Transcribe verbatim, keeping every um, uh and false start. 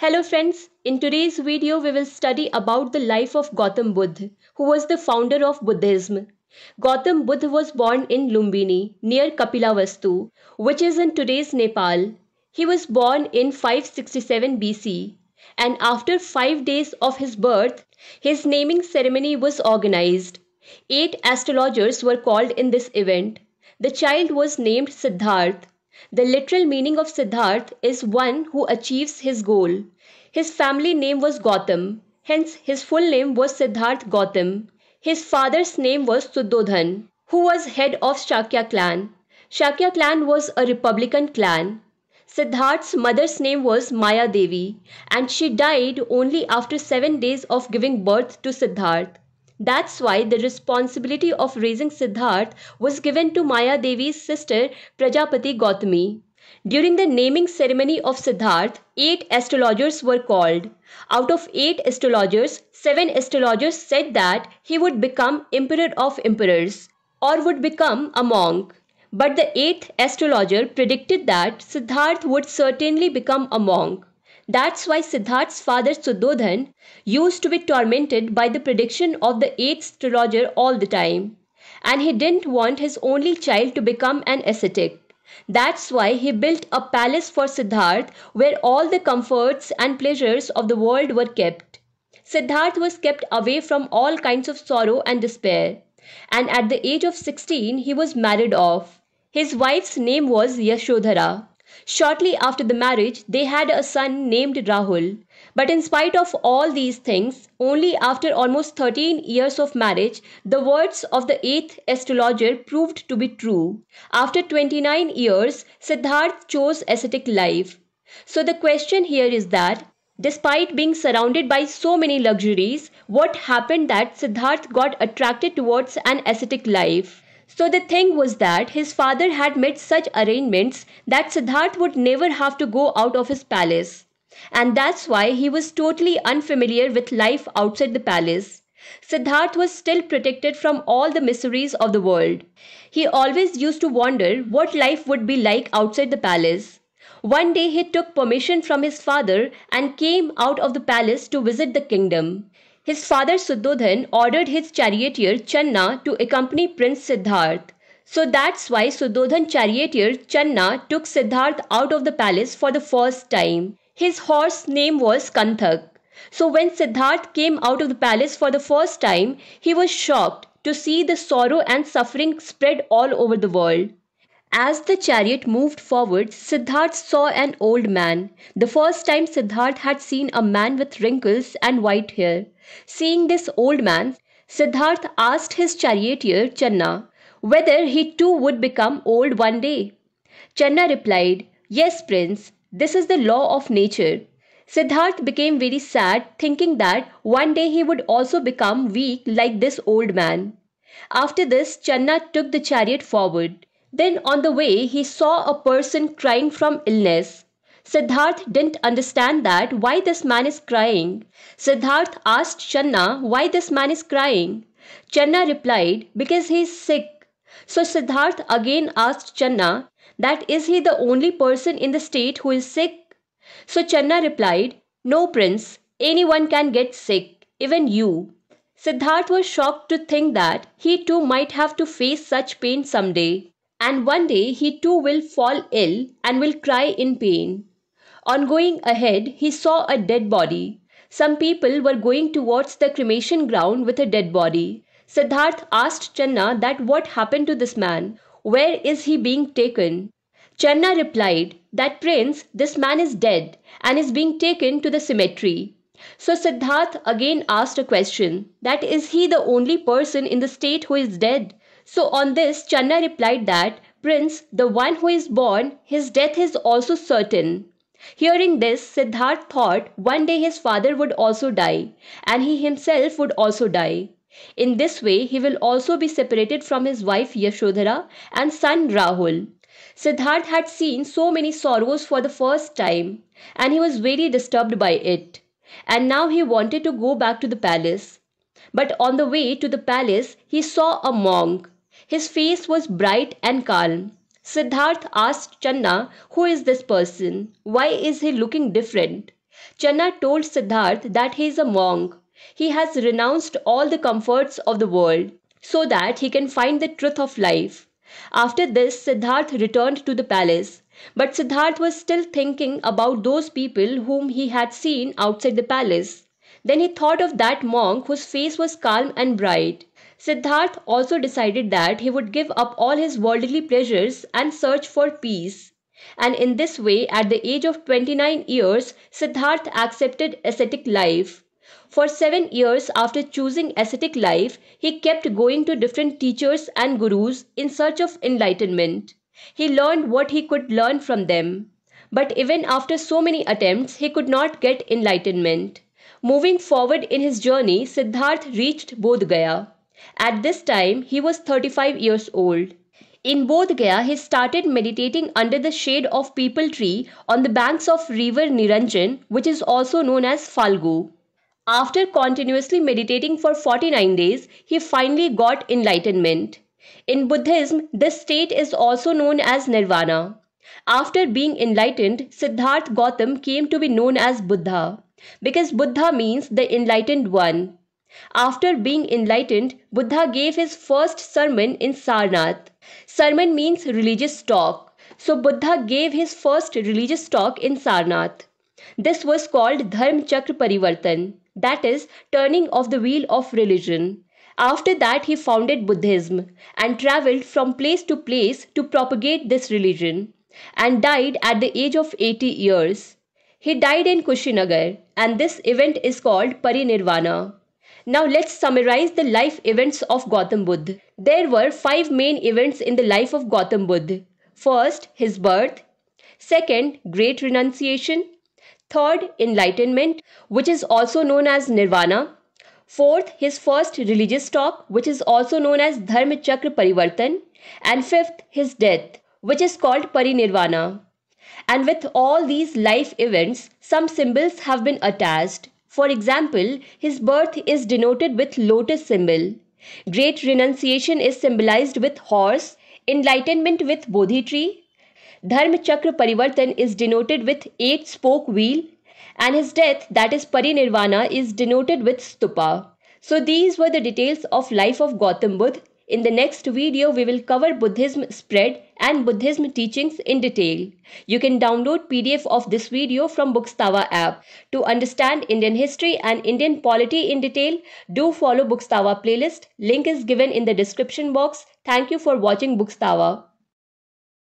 Hello friends, in today's video we will study about the life of Gautama Buddha, who was the founder of Buddhism. Gautama Buddha was born in Lumbini, near Kapilavastu, which is in today's Nepal. He was born in five sixty-seven B C, and after five days of his birth, his naming ceremony was organized. Eight astrologers were called in this event. The child was named Siddhartha. The literal meaning of Siddhartha is one who achieves his goal. His family name was Gautam, hence his full name was Siddhartha Gautam. His father's name was Suddhodana, who was head of Shakya clan. Shakya clan was a republican clan. Siddhartha's mother's name was Maya Devi, and she died only after seven days of giving birth to Siddhartha. That's why the responsibility of raising Siddhartha was given to Maya Devi's sister Prajapati Gautami. During the naming ceremony of Siddhartha, eight astrologers were called. Out of eight astrologers, seven astrologers said that he would become emperor of emperors or would become a monk. But the eighth astrologer predicted that Siddhartha would certainly become a monk. That's why Siddhartha's father Suddhodana used to be tormented by the prediction of the eighth astrologer all the time. And he didn't want his only child to become an ascetic. That's why he built a palace for Siddhartha where all the comforts and pleasures of the world were kept. Siddhartha was kept away from all kinds of sorrow and despair. And at the age of sixteen, he was married off. His wife's name was Yashodhara. Shortly after the marriage, they had a son named Rahul. But in spite of all these things, only after almost thirteen years of marriage, the words of the eighth astrologer proved to be true. After twenty-nine years, Siddhartha chose ascetic life. So the question here is that, despite being surrounded by so many luxuries, what happened that Siddhartha got attracted towards an ascetic life? So the thing was that his father had made such arrangements that Siddhartha would never have to go out of his palace. And that's why he was totally unfamiliar with life outside the palace. Siddhartha was still protected from all the miseries of the world. He always used to wonder what life would be like outside the palace. One day he took permission from his father and came out of the palace to visit the kingdom. His father Suddhodana ordered his charioteer Channa to accompany Prince Siddhartha. So that's why Suddhodana's charioteer Channa took Siddhartha out of the palace for the first time. His horse name was Kanthak. So when Siddhartha came out of the palace for the first time, he was shocked to see the sorrow and suffering spread all over the world. As the chariot moved forward, Siddhartha saw an old man. The first time Siddhartha had seen a man with wrinkles and white hair. Seeing this old man, Siddhartha asked his charioteer Channa whether he too would become old one day. Channa replied, "Yes, Prince, this is the law of nature." Siddhartha became very sad, thinking that one day he would also become weak like this old man. After this, Channa took the chariot forward. Then on the way, he saw a person crying from illness. Siddhartha didn't understand that why this man is crying. Siddhartha asked Channa why this man is crying. Channa replied, "Because he is sick." So Siddhartha again asked Channa, "That is he the only person in the state who is sick?" So Channa replied, "No, Prince, anyone can get sick, even you." Siddhartha was shocked to think that he too might have to face such pain someday. And one day he too will fall ill and will cry in pain. On going ahead, he saw a dead body. Some people were going towards the cremation ground with a dead body. Siddhartha asked Channa that what happened to this man? Where is he being taken? Channa replied that, "Prince, this man is dead and is being taken to the cemetery." So Siddhartha again asked a question, that is he the only person in the state who is dead? So on this, Channa replied that, "Prince, the one who is born, his death is also certain." Hearing this, Siddhartha thought one day his father would also die, and he himself would also die. In this way, he will also be separated from his wife Yashodhara and son Rahul. Siddhartha had seen so many sorrows for the first time, and he was very disturbed by it. And now he wanted to go back to the palace. But on the way to the palace, he saw a monk. His face was bright and calm. Siddhartha asked Channa, "Who is this person? Why is he looking different?" Channa told Siddhartha that he is a monk. He has renounced all the comforts of the world so that he can find the truth of life. After this, Siddhartha returned to the palace. But Siddhartha was still thinking about those people whom he had seen outside the palace. Then he thought of that monk whose face was calm and bright. Siddhartha also decided that he would give up all his worldly pleasures and search for peace. And in this way, at the age of twenty-nine years, Siddhartha accepted ascetic life. For seven years after choosing ascetic life, he kept going to different teachers and gurus in search of enlightenment. He learned what he could learn from them. But even after so many attempts, he could not get enlightenment. Moving forward in his journey, Siddhartha reached Bodh Gaya. At this time, he was thirty-five years old. In Bodh Gaya, he started meditating under the shade of peepal tree on the banks of river Niranjan, which is also known as Falgu. After continuously meditating for forty-nine days, he finally got enlightenment. In Buddhism, this state is also known as Nirvana. After being enlightened, Siddhartha Gautama came to be known as Buddha, because Buddha means the enlightened one. After being enlightened, Buddha gave his first sermon in Sarnath. Sermon means religious talk. So Buddha gave his first religious talk in Sarnath. This was called Dharma Chakra Parivartan, that is, turning of the wheel of religion. After that, he founded Buddhism and travelled from place to place to propagate this religion, and died at the age of eighty years. He died in Kushinagar, and this event is called Parinirvana. Now let's summarize the life events of Gautama Buddha. There were five main events in the life of Gautama Buddha. First, his birth. Second, great renunciation. Third, enlightenment, which is also known as Nirvana. Fourth, his first religious talk, which is also known as Dharma Chakra Parivartan. And fifth, his death, which is called Parinirvana. And with all these life events, some symbols have been attached. For example, his birth is denoted with lotus symbol. Great renunciation is symbolized with horse, enlightenment with bodhi tree, Dharma Chakra Parivartan is denoted with eight spoke wheel, and his death, that is Parinirvana, is denoted with stupa. So these were the details of life of Gautama Buddha. In the next video, we will cover Buddhism spread and Buddhism teachings in detail. You can download P D F of this video from Bookstawa app. To understand Indian history and Indian polity in detail, do follow Bookstawa playlist. Link is given in the description box. Thank you for watching Bookstawa.